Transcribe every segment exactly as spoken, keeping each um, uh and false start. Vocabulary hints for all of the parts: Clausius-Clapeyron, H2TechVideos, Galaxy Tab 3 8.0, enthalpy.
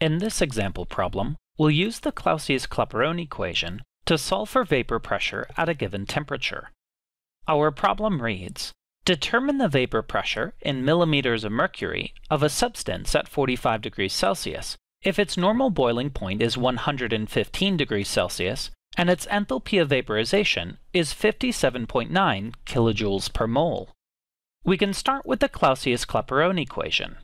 In this example problem, we'll use the Clausius-Clapeyron equation to solve for vapor pressure at a given temperature. Our problem reads, determine the vapor pressure in millimeters of mercury of a substance at forty-five degrees Celsius if its normal boiling point is one hundred fifteen degrees Celsius and its enthalpy of vaporization is fifty-seven point nine kilojoules per mole. We can start with the Clausius-Clapeyron equation.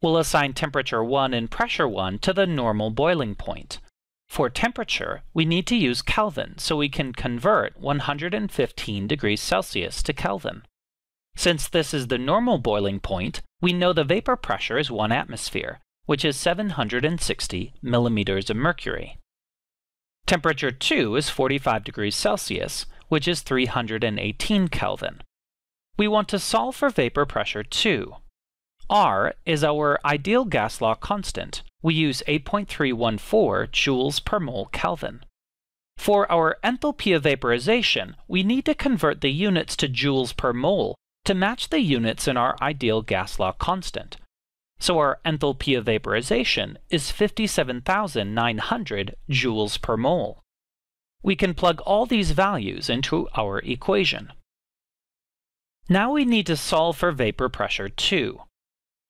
We'll assign temperature one and pressure one to the normal boiling point. For temperature, we need to use Kelvin, so we can convert one hundred fifteen degrees Celsius to Kelvin. Since this is the normal boiling point, we know the vapor pressure is one atmosphere, which is seven hundred sixty millimeters of mercury. Temperature two is forty-five degrees Celsius, which is three hundred eighteen Kelvin. We want to solve for vapor pressure two. R is our ideal gas law constant. We use eight point three one four joules per mole Kelvin. For our enthalpy of vaporization, we need to convert the units to joules per mole to match the units in our ideal gas law constant. So our enthalpy of vaporization is fifty-seven thousand nine hundred joules per mole. We can plug all these values into our equation. Now we need to solve for vapor pressure two.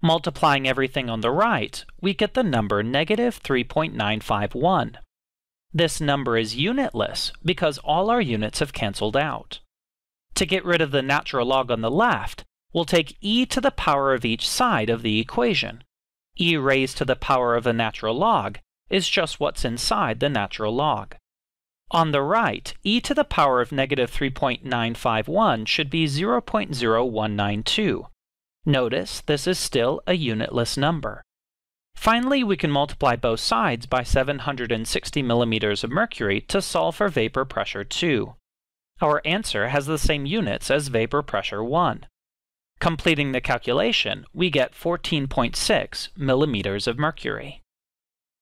Multiplying everything on the right, we get the number negative three point nine five one. This number is unitless because all our units have cancelled out. To get rid of the natural log on the left, we'll take e to the power of each side of the equation. E raised to the power of the natural log is just what's inside the natural log. On the right, e to the power of negative three point nine five one should be zero point zero one nine two. Notice this is still a unitless number. Finally, we can multiply both sides by seven hundred sixty millimeters of mercury to solve for vapor pressure two. Our answer has the same units as vapor pressure one. Completing the calculation, we get fourteen point six millimeters of mercury.